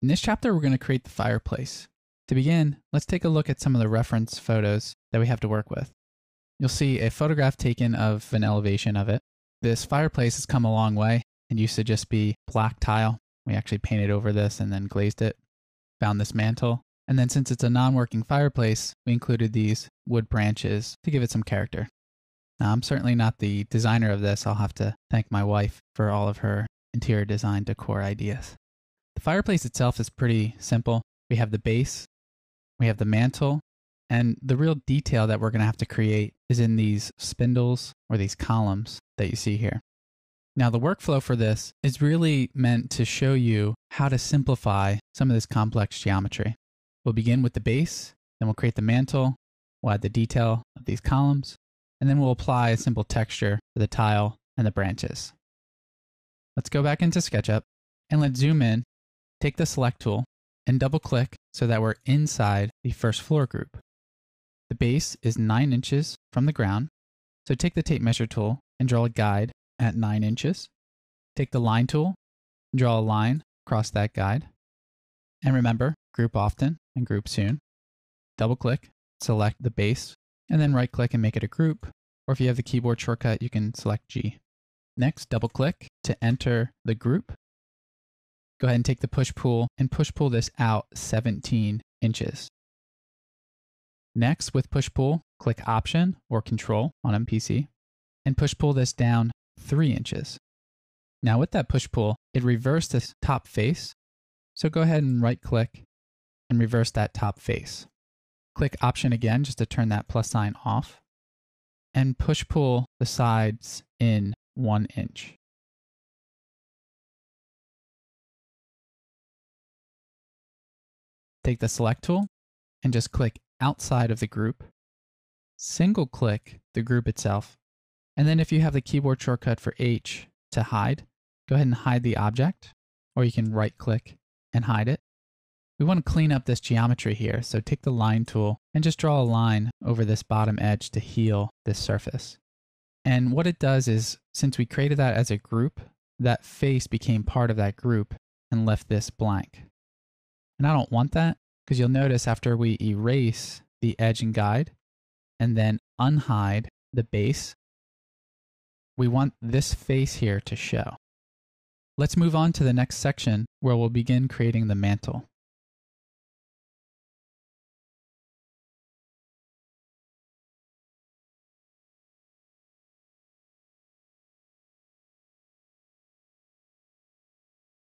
In this chapter, we're going to create the fireplace. To begin, let's take a look at some of the reference photos that we have to work with. You'll see a photograph taken of an elevation of it. This fireplace has come a long way and used to just be black tile. We actually painted over this and then glazed it, found this mantle. And then since it's a non-working fireplace, we included these wood branches to give it some character. Now, I'm certainly not the designer of this. I'll have to thank my wife for all of her interior design decor ideas. The fireplace itself is pretty simple. We have the base, we have the mantle, and the real detail that we're going to have to create is in these spindles or these columns that you see here. Now, the workflow for this is really meant to show you how to simplify some of this complex geometry. We'll begin with the base, then we'll create the mantle, we'll add the detail of these columns, and then we'll apply a simple texture to the tile and the branches. Let's go back into SketchUp and let's zoom in, take the select tool, and double click so that we're inside the first floor group. The base is 9 inches from the ground, so take the tape measure tool and draw a guide at 9 inches. Take the line tool and draw a line across that guide. And remember, group often and group soon. Double click, select the base, and then right click and make it a group, or if you have the keyboard shortcut, you can select G. Next, double click to enter the group. Go ahead and take the push-pull and push-pull this out 17 inches. Next, with push-pull, click Option or Control on MPC and push-pull this down 3 inches. Now with that push-pull, it reversed this top face, so go ahead and right-click and reverse that top face. Click Option again just to turn that plus sign off and push-pull the sides in 1 inch. Take the select tool and just click outside of the group, single click the group itself, and then if you have the keyboard shortcut for H to hide, go ahead and hide the object, or you can right click and hide it. We want to clean up this geometry here, so take the line tool and just draw a line over this bottom edge to heal this surface. And what it does is, since we created that as a group, that face became part of that group and left this blank. And I don't want that because you'll notice after we erase the edge and guide and then unhide the base, we want this face here to show. Let's move on to the next section where we'll begin creating the mantle.